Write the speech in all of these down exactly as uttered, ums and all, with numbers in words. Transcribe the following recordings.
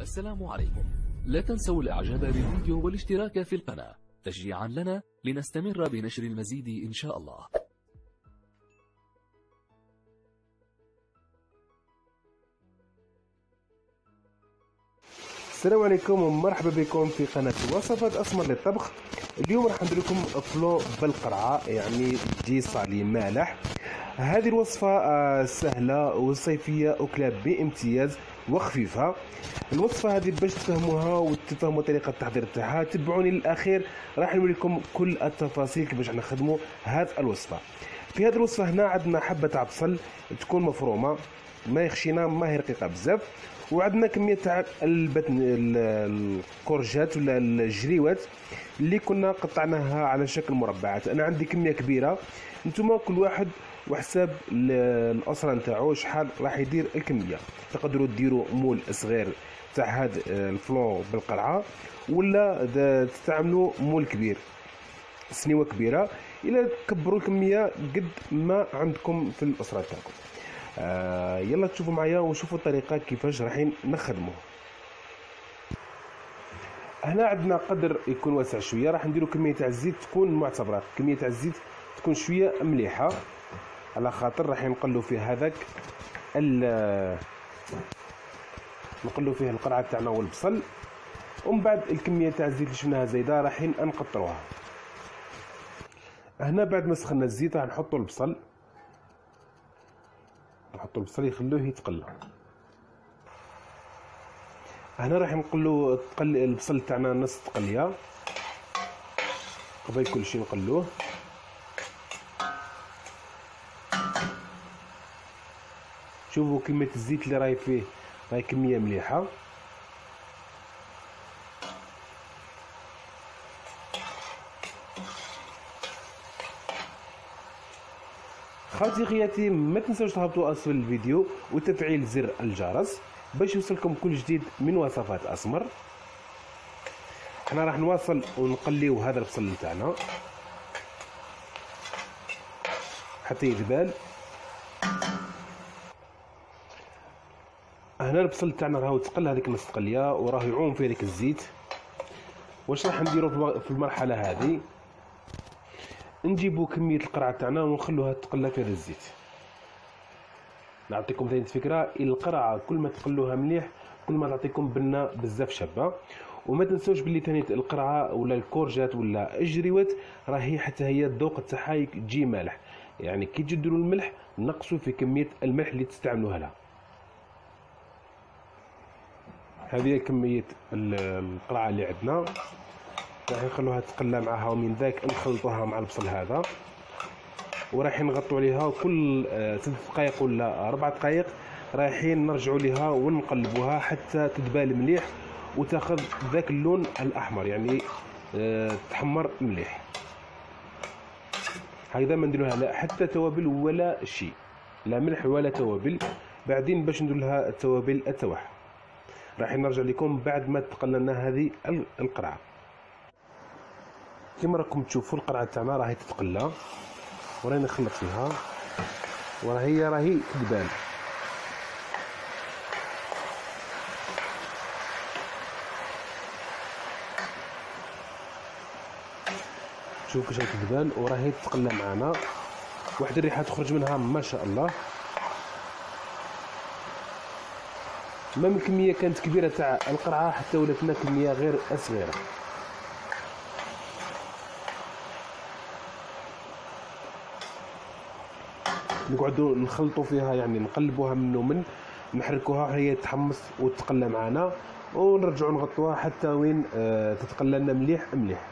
السلام عليكم. لا تنسوا الاعجاب بالفيديو والاشتراك في القناة تشجيعا لنا لنستمر بنشر المزيد إن شاء الله. السلام عليكم ومرحبا بكم في قناة وصفات اسمر للطبخ. اليوم راح ندير لكم فلو بالقرعه، يعني ديصا لي مالح. هذه الوصفه سهله وصيفيه، اكله بامتياز وخفيفه. الوصفه هذه باش تفهموها وتفهموا طريقه التحضير تاعها تبعوني للاخير، راح نوريكم كل التفاصيل كيفاش نخدموا هذه الوصفه. في هذه الوصفه هنا عندنا حبه تاع بصل تكون مفرومه، ما يخشينا ماهي رقيقه بزاف، وعندنا كميه تاع الكورجات ولا الجريوات اللي كنا قطعناها على شكل مربعات. انا عندي كميه كبيره، نتوما كل واحد وحساب الاسره نتاعو شحال راح يدير الكميه. تقدروا ديروا مول صغير تاع هذا الفلو بالقرعه ولا تستعملوا مول كبير، سنيوه كبيره. الى كبروا الكميه قد ما عندكم في الاسره تاعكم. آه يلا تشوفوا معايا وشوفوا الطريقه كيفاش رايحين نخدموه. هنا عندنا قدر يكون واسع شويه، راح نديروا كميه تاع الزيت تكون معتبره، كميه تاع الزيت تكون شويه مليحه على خاطر راح نقلوا فيه هذاك ال نقلوا فيه القرعه تاعنا والبصل، ومن بعد الكميه تاع الزيت اللي شفناها زايده رايحين نقطروها. هنا بعد ما سخنا الزيت راح نحطوا البصل، نحطو البصل يخلوه يتقلى. هنا راح نقلو تقل البصل تاعنا نص تقليه قبل كلشي نقلوه. شوفوا كميه الزيت اللي راهي فيه، راهي كميه مليحه. خاطرياتي ما تنسوش تهبطوا اسفل الفيديو وتفعيل زر الجرس باش يوصلكم كل جديد من وصفات اسمر. حنا راح نواصل ونقليو هذا البصل تاعنا حتى يذبل. هنا البصل تاعنا راهو تقل هذيك نص تقليه وراه يعوم فيه هذاك الزيت. واش راح نديرو في المرحله هذه؟ نجيبو كميه القرعه تاعنا ونخلوها تقلى في هذا الزيت. نعطيكم ثاني فكره، القرعه كل ما تقلوها مليح كل ما تعطيكم بنه بزاف شابه. وما تنسوش باللي ثاني القرعه ولا الكورجات ولا الجريوات راهي حتى هي الذوق تاعها يجي مالح، يعني كي تجدلوا الملح نقصوا في كميه الملح اللي تستعملوها لها. هذه كميه القرعه اللي عندنا، راح نخلوها تقلى معها، ومن ذاك نخلطوها مع البصل هذا ورايحين نغطوا عليها كل ثلاث دقائق ولا اربع دقائق، رايحين نرجعوا لها ونقلبوها حتى تدبال مليح وتاخذ ذاك اللون الاحمر، يعني تحمر مليح. هكذا ما نديرولها لا حتى توابل ولا شيء، لا ملح ولا توابل. بعدين باش ندير لها التوابل التوح رايحين نرجع لكم بعد ما تقلنا هذه القرعه. كما راكم تشوفوا القرعه تاعنا راهي تتقلى وراني نخلط فيها وراهي راهي تدبال. شوفوا كيفاش تدبال وراهي تتقلى معنا، واحد الريحه تخرج منها ما شاء الله. ما من كميه كانت كبيره تاع القرعه حتى ولات لنا كميه غير صغيره. نقعدوا نخلطوا فيها، يعني نقلبوها من ومن نحركوها هي تحمص وتتقلى معنا، ونرجعوا نغطوها حتى وين تتقلى لنا مليح مليح.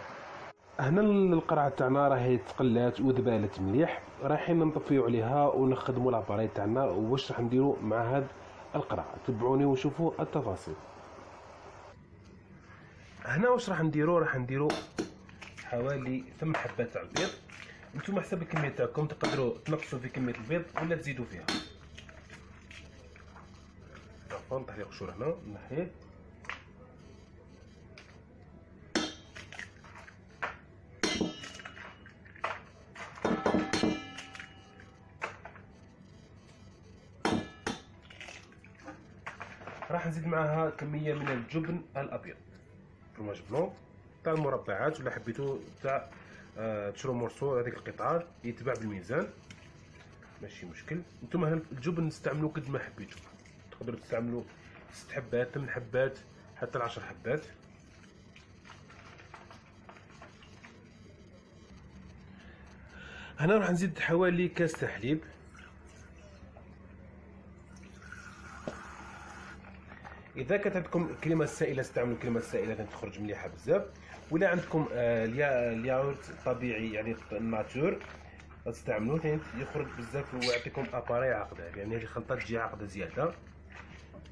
هنا القرعه تاعنا راهي تقلات وذبالت مليح، رايحين نطفيو عليها ونخدموا لاباري تاعنا. واش راح نديروا مع هذه القرعه؟ تبعوني وشوفوا التفاصيل. هنا واش راح نديروا؟ راح نديروا حوالي ثمن حبات تاع البيض. نتوما حسب الكميه تاعكم تقدروا تنقصوا في كميه البيض ولا تزيدوا فيها. عفوا نطيح لي قشور هنا نحيه. راح راح نزيد معها كميه من الجبن الابيض، فرماج بلون تاع المربعات ولا حبيتو تاع آه تشرو مرسو، هذاك القطار يتباع بالميزان ماشي مشكل. نتوما هنا الجبن استعملوا قد ما حبيتو، تقدروا تستعملوا ست حبات ثمان حبات حتى العشر حبات. هنا راح نزيد حوالي كاس تاع حليب، اذا كانت عندكم الكريمه السائله استعملوا الكريمه السائله تخرج مليحه بزاف، ولا عندكم الياغورت الطبيعي يعني الناتور استعملوه حيت يخرج بزاف ويعطيكم اباري عقده، يعني هذه الخلطه تجي عقده زياده.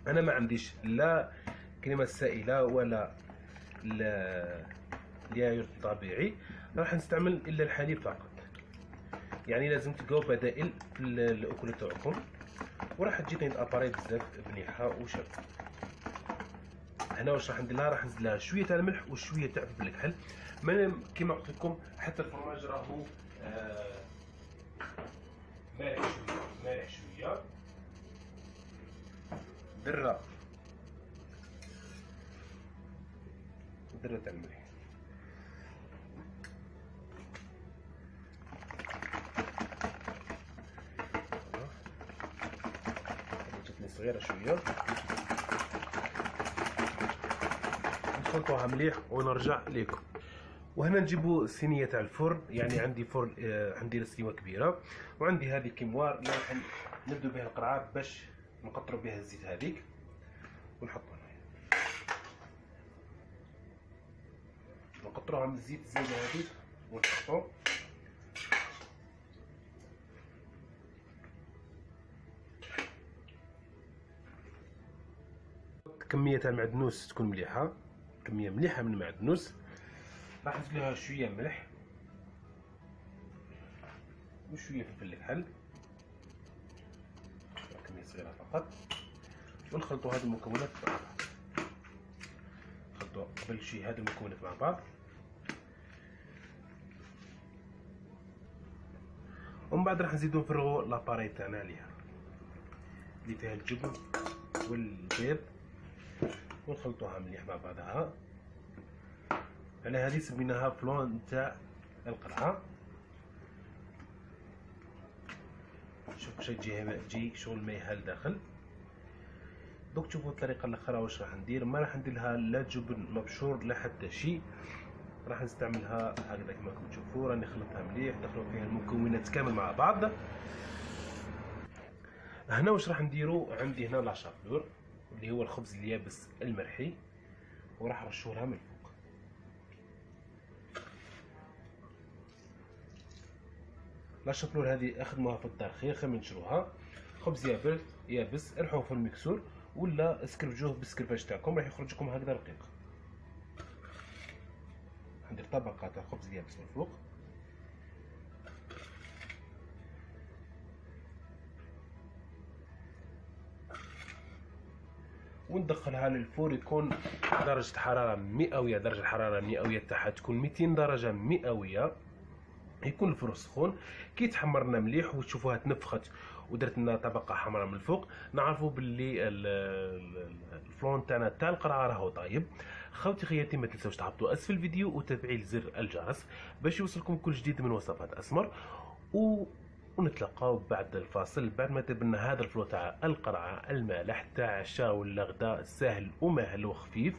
انا ما عنديش لا الكريمه السائله ولا الياغورت الطبيعي، راح نستعمل الا الحليب فقط، يعني لازم تلقاو بدائل في الاكل تاعكم وراح تجيكم الاباري بزاف مليحه وشابه. هنا واش راح ندير لها، راح نزيد لها شويه تاع الملح وشويه تاع فلفل الكحل، كيما قلت لكم حتى الفرماج راهو آه مالح شويه مالح شويه دره دره تاع الملح. جاتني صغيره شويه، نخلطوها مليح ونرجع لكم. وهنا نجيبو الصينيه تاع الفرن، يعني عندي فرن آه عندي صينيه كبيره وعندي هذه الكيموار اللي راح نبدو بها القرعه باش نقطرو بها الزيت هذيك ونحطوها هنا، نقطروها من الزيت زياده هذيك ونحطو. كميه تاع المعدنوس تكون مليحه، كميه مليحه من المعدنوس، راح نزيد لها شويه ملح وشويه فلفل الكحل كميه صغيره فقط، ونخلطوا هذه المكونات مع بعض. نخلطوا قبل شويه هذه المكونات مع بعض، ومن بعد راح نزيدو نفرغو لاباري تاعنا عليها اللي فيها الجبن والبيض ونخلطوها مليح مع بعضها. على هذه سميناها فلون تاع القرعه. شوف باش تجي تجي شغل ميهال داخل. دوك تشوفوا الطريقه الاخرى واش راح ندير، ما راح ندير لها لا جبن مبشور لا حتى شيء، راح نستعملها هكذا كما راكم تشوفوا. راني خلطتها مليح دخلوا فيها المكونات كامل مع بعض. هنا واش راح نديرو، عندي هنا لاشابلور اللي هو الخبز اليابس المرحي، وراح نرشولها من فوق. لاشابلور هذه اخدموها في الدار خير، خير من نشروها. خبز يابس يابس رحوه في المكسور ولا اسكربجوه بالسكرباج تاعكم، راح يخرج لكم هكذا رقيق. ندير طبقه تاع خبز يابس من فوق، وندخلها للفور يكون درجة حرارة مئوية، درجة الحرارة المئوية تاعها تكون مئتين درجة مئوية. يكون الفرن سخون، كي تحمرنا مليح وتشوفوها تنفخت ودرت لنا طبقة حمراء من الفوق، نعرفوا باللي الفلون تاعنا تاع القرعة راهو طايب. خوتي خياتي ما تنساوش تهبطوا اسفل الفيديو وتفعيل زر الجرس باش يوصلكم كل جديد من وصفات اسمر، و ونتلقاو بعد الفاصل بعد ما تبنا هذا الفلو تاع القرعه المالح تاع عشاء ولا غدا، سهل ومهل وخفيف.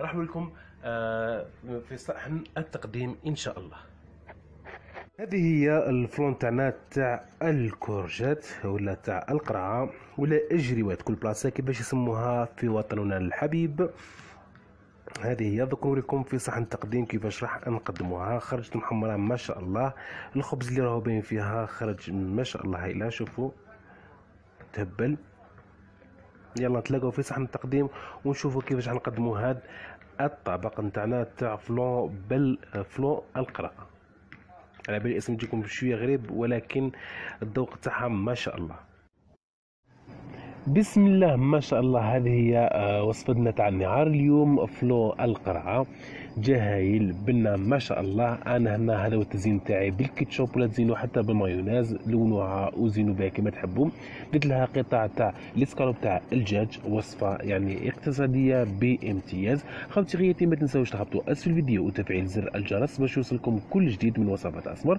راح نقولكم آه في صحن التقديم ان شاء الله. هذه هي الفلون تاعنا تاع الكورجات ولا تاع القرعه ولا جريوات، كل بلاصه كيفاش يسموها في وطننا الحبيب. هذه هي دوك نوريكم في صحن التقديم كيفاش راح نقدموها. خرجت محمره ما شاء الله، الخبز اللي راهو باين فيها خرج ما شاء الله هايله، شوفوا تهبل. يلا نتلاقاو في صحن التقديم ونشوفوا كيفاش غنقدموا هذا الطبق نتاعنا تاع فلون بل فلون القرعه. على بالي الاسم يجيكم شويه غريب ولكن الذوق تاعها ما شاء الله. بسم الله ما شاء الله. هذه هي وصفتنا تاع النهار اليوم، فلو القرعه جا هايل بنا ما شاء الله. انا هنا هذا هو التزيين تاعي بالكيتشوب، ولا تزينوا حتى بالمايونيز، لونوها وزينوا بها كما تحبوا. درت لها قطع تاع الاسكالوب تاع الدجاج، وصفه يعني اقتصاديه بامتياز. خاوتي غياتي ما تنساوش تهبطوا اسفل الفيديو وتفعيل زر الجرس باش يوصلكم كل جديد من وصفات اسمر،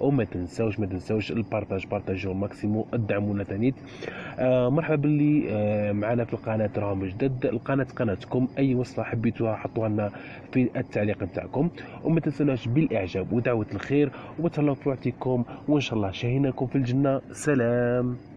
وما تنساوش ما تنساوش البارتاج، بارتاجو ماكسيمو، ادعمونا تانيت. آه مرحبا باللي آه معنا في القناه، راهم جدد القناه قناتكم. اي وصفه حبيتوها حطوها لنا في التعليق نتاعكم، وما تنسوناش بالاعجاب ودعوه الخير، وتهلاو في وقتكم، وان شاء الله شاهيناكم في الجنه. سلام.